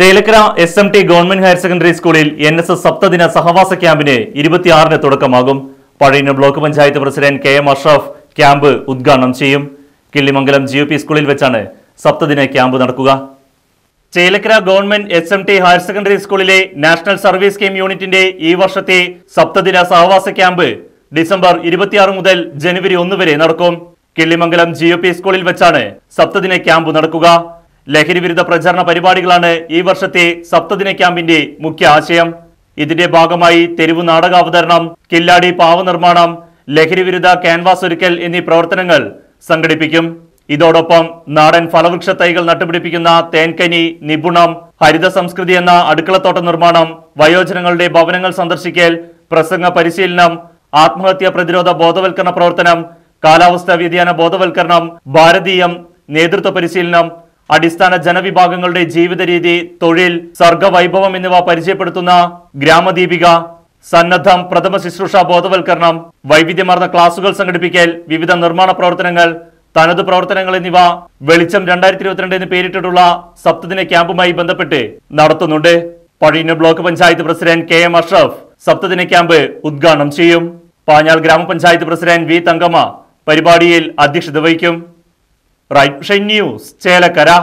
Chelakkara S M T government higher secondary സ്കൂളിൽ NSS സപ്തദിന സഹവാസ ക്യാമ്പിന് 26-ന് തുടക്കമാകും. Pazhayannur block panchayat president KM Ashraf camp ഉദ്ഘാടനം ചെയ്യും. കിള്ളിമംഗലം GOP സ്കൂളിൽ വെച്ചാണ് സപ്തദിന ക്യാമ്പ് നടക്കുക. Chelakkara government SMT higher secondary സ്കൂളിലെ നാഷണൽ സർവീസ് സ്കീം യൂണിറ്റിന്റെ ഈ വർഷത്തെ സപ്തദിന സഹവാസ ക്യാമ്പ് ഡിസംബർ 26 മുതൽ ജനുവരി 1 വരെ നടക്കും. കിള്ളിമംഗലം GOP സ്കൂളിൽ വെച്ചാണ് സപ്തദിന ക്യാമ്പ് നടക്കുക. ലഹരി വിരുദ്ധ പ്രചാരണ പരിപാടികളാണ് ഈ വർഷത്തെ സപ്തദിന ക്യാമ്പിന്റെ മുഖ്യ ആശയം. ഇതിന്റെ ഭാഗമായി തെരുവ് നാടക അവതരണം, കില്ലാടി പാവ നിർമ്മാണം, ലഹരി വിരുദ്ധ ക്യാൻവാസ് ഒരുക്കൽ എന്നീ പ്രവർത്തനങ്ങൾ സംഘടിപ്പിക്കും. ഇതോടൊപ്പം നാടൻ ഫലവൃക്ഷ തൈകൾ നട്ടുപിടിപ്പിക്കുന്ന തേൻകനി, നിപുണം, ഹരിത സംസ്കൃതി എന്ന അടുക്കളത്തോട്ട നിർമ്മാണം, വയോജനങ്ങളുടെ ഭവനങ്ങൾ സന്ദർശിക്കൽ, പ്രസംഗ പരിശീലനം, ആത്മഹത്യാ പ്രതിരോധ ബോധവൽക്കരണ പ്രവർത്തനം, കാലാവസ്ഥാ വ്യതിയാന ബോധവൽക്കരണം, ഭാരതീയം, നേതൃത്വ പരിശീലനം, അടിസ്ഥാന ജനവിഭാഗങ്ങളുടെ ജീവിത രീതി, തൊഴിൽ, സർഗവൈഭവം എന്നിവ പരിചയപ്പെടുത്തുന്ന ഗ്രാമദീപിക, സന്നദ്ധം, പ്രഥമ ശുശ്രൂഷ ബോധവൽക്കരണം, വൈവിധ്യമാർന്ന ക്ലാസുകൾ സംഘടിപ്പിക്കൽ, വിവിധ നിർമ്മാണ പ്രവർത്തനങ്ങൾ, തനത് പ്രവർത്തനങ്ങൾ എന്നിവ വെളിച്ചം 2022 എന്ന് പേരിട്ടിട്ടുള്ള സപ്തദിന ക്യാമ്പുമായി ബന്ധപ്പെട്ട് നടത്തുന്നുണ്ട്. Pazhayannur block panchayat president KM Ashraf സപ്തദിന ക്യാമ്പ് ഉദ്ഘാടനം ചെയ്യും. പാഞ്ഞാൾ ഗ്രാമപഞ്ചായത്ത് പ്രസിഡന്റ് V തങ്കമ്മ പരിപാടിയിൽ അധ്യക്ഷത വഹിക്കും. Right Vision News, Chelakkara.